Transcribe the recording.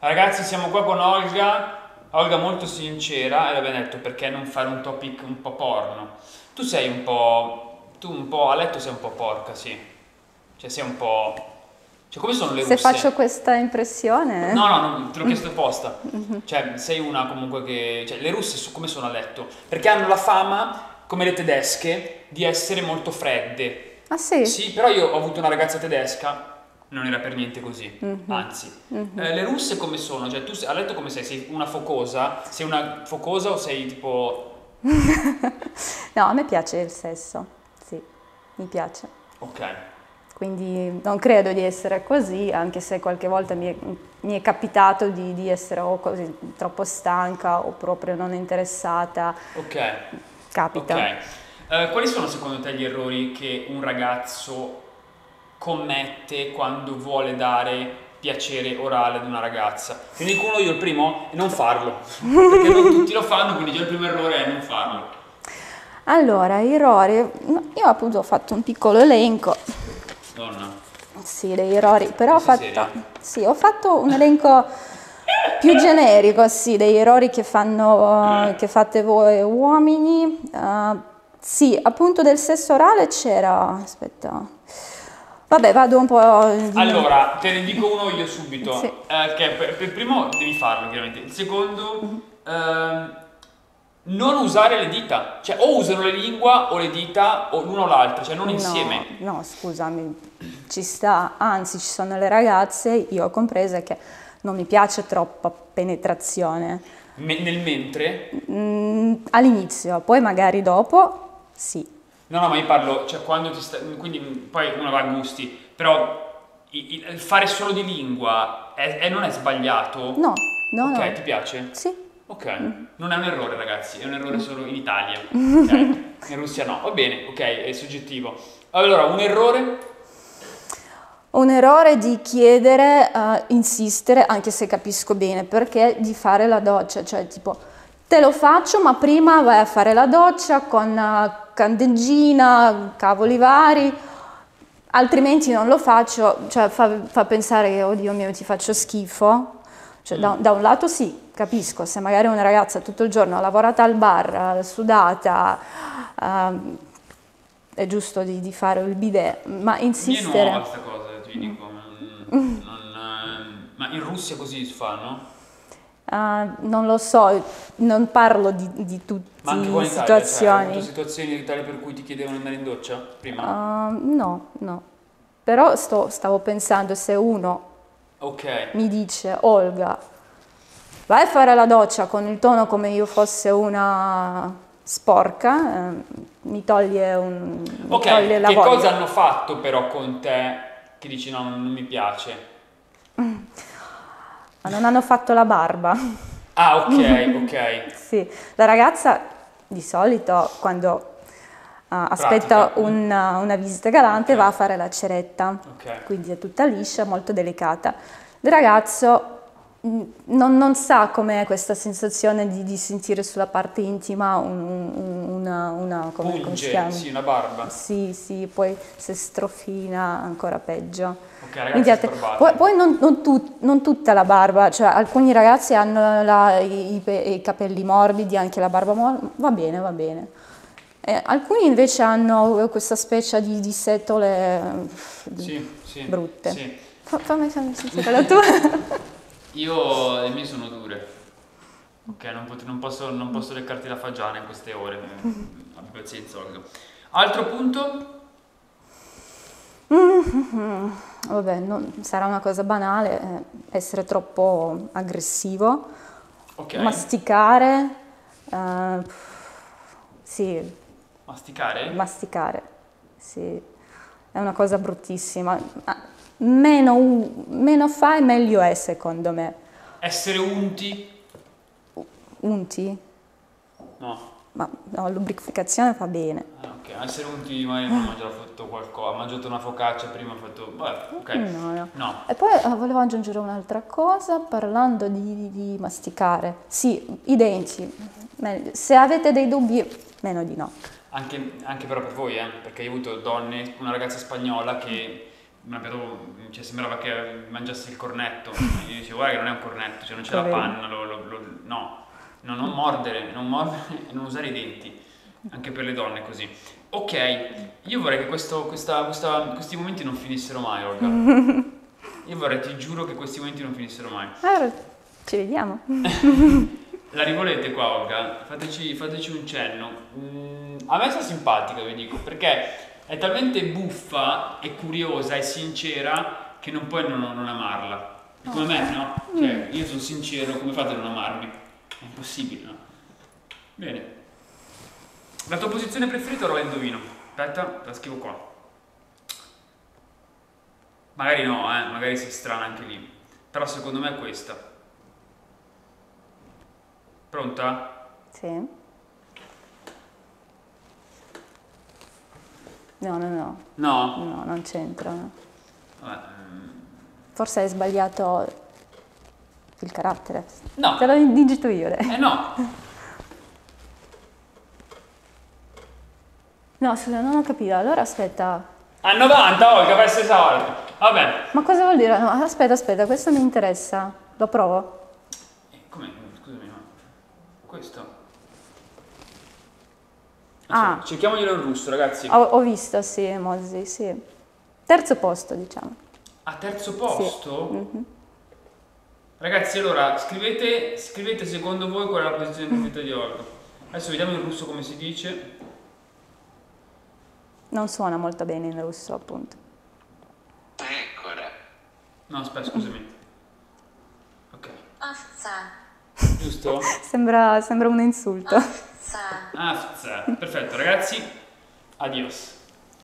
Ragazzi, siamo qua con Olga molto sincera, e l'abbiamo detto, perché non fare un topic un po' porno? Tu sei un po', a letto sei un po' porca, sì. Cioè sei un po', cioè come sono le russe? Se faccio questa impressione? No, no, no, te l'ho chiesto apposta. Cioè sei una comunque che, cioè le russe come sono a letto? Perché hanno la fama, come le tedesche, di essere molto fredde. Ah sì? Sì, però io ho avuto una ragazza tedesca. Non era per niente così, anzi. Le russe come sono? Cioè tu a letto come sei? Sei una focosa? Sei una focosa o sei tipo... No, a me piace il sesso, sì, mi piace. Ok. Quindi non credo di essere così, anche se qualche volta mi è capitato di essere o così, troppo stanca o proprio non interessata. Ok. Capita. Okay. Quali sono secondo te gli errori che un ragazzo commette quando vuole dare piacere orale ad una ragazza? Te ne dico uno io, il primo è non farlo, perché non tutti lo fanno, quindi già il primo errore è non farlo. Allora, errori, io appunto ho fatto un piccolo elenco. Donna. Sì, degli errori, però ho fatto, sì, ho fatto un elenco più generico, sì, degli errori che fanno, che fate voi uomini. Sì, appunto del sesso orale c'era, aspetta... Vabbè, vado un po'... Allora, te ne dico uno io subito, sì. Che per primo devi farlo, chiaramente. Il secondo, non usare le dita, cioè o usano le lingua o le dita o l'uno o l'altro, cioè non insieme. No, scusami, ci sta, anzi ci sono le ragazze, io compresa, che non mi piace troppa penetrazione. Nel mentre? All'inizio, poi magari dopo, sì. No, no, ma io parlo, cioè quando ti sta... Quindi poi uno va a gusti, però il fare solo di lingua non è sbagliato? No, no, ok, no. Ti piace? Sì. Ok, non è un errore ragazzi, è un errore solo in Italia, okay. In Russia no, va bene, ok, è soggettivo. Allora, un errore? Un errore di chiedere, insistere, anche se capisco bene, perché di fare la doccia, cioè tipo... Te lo faccio, ma prima vai a fare la doccia con candeggina, cavoli vari, altrimenti non lo faccio, cioè fa pensare che, oddio mio, ti faccio schifo. Cioè, da un lato sì, capisco, se magari una ragazza tutto il giorno ha lavorato al bar, sudata, è giusto di fare il bidet, ma insistere... Mi è nuova questa cosa, ti dico, ma in Russia così si fa, no? Non lo so, non parlo di tutte le situazioni. Ma anche situazioni in Italia per cui ti chiedevano di andare in doccia prima? No, no. Però stavo pensando, se uno mi dice, Olga, vai a fare la doccia con il tono come io fosse una sporca, mi toglie, mi toglie la voglia. Che cosa hanno fatto però con te che dici no, non mi piace? Ma non hanno fatto la barba. Ah, ok, ok. Sì, la ragazza di solito quando aspetta una visita galante va a fare la ceretta, quindi è tutta liscia, molto delicata. Il ragazzo non sa com'è questa sensazione di sentire sulla parte intima come si chiama? Sì, una barba. Sì, sì, poi se strofina ancora peggio. Ok, ragazzi, poi non tutta la barba, cioè alcuni ragazzi hanno i capelli morbidi, anche la barba morbida, va bene, va bene. Alcuni invece hanno questa specie di setole brutte. Sì. Fammi sentire la tua. Io, le mie sono dure, ok, non posso leccarti la fagiana in queste ore, abbi pazienza Olga. Altro punto? Vabbè, sarà una cosa banale, essere troppo aggressivo, masticare, sì. Masticare? Masticare, sì, è una cosa bruttissima. Meno fai, meglio è, secondo me. Essere unti? Unti? No. Ma no, lubrificazione fa bene. Ah, ok, essere unti, magari non mangiare fatto qualcosa, ha mangiato una focaccia prima, ha fatto... Beh, ok. No, no, no. E poi volevo aggiungere un'altra cosa, parlando di masticare. Sì, i denti. Meglio. Se avete dei dubbi, meno di no. Anche però per voi, perché io ho avuto una ragazza spagnola che... ma però cioè, sembrava che mangiasse il cornetto. Io dicevo guarda che non è un cornetto, cioè non c'è la panna, no, non mordere, non usare i denti, anche per le donne così. Ok, io vorrei che questi momenti non finissero mai, Olga. Io vorrei, ti giuro, che questi momenti non finissero mai. Allora, ci vediamo. La rivolete qua, Olga, fateci un cenno. A me sta simpatica, vi dico, perché è talmente buffa e curiosa e sincera che non puoi non amarla. Come me, no? Cioè, io sono sincero, come fate a non amarmi? È impossibile, no? Bene. La tua posizione preferita ora la indovino. Aspetta, la scrivo qua. Magari no, magari sei strana anche lì. Però secondo me è questa. Pronta? Sì. No, non c'entra. No. Forse hai sbagliato il carattere. No. Te lo digito io. No. No, scusa, non ho capito. Allora aspetta. A 90, Olga, per 6 soldi. Vabbè. Ma cosa vuol dire? No, aspetta, questo mi interessa. Lo provo. Come? Scusami, ma questo? Ah. Cerchiamoglielo in russo, ragazzi. Ho visto, sì, Mozzi, sì. Terzo posto, diciamo. A terzo posto? Sì. Mm-hmm. Ragazzi, allora, scrivete secondo voi qual è la posizione preferita di Olga. Adesso vediamo in russo come si dice. Non suona molto bene in russo, appunto. Pecora. No, aspetta, scusami. Ok. Afza. Giusto? Sembra un insulto. Afza. Perfetto, ragazzi. Adios.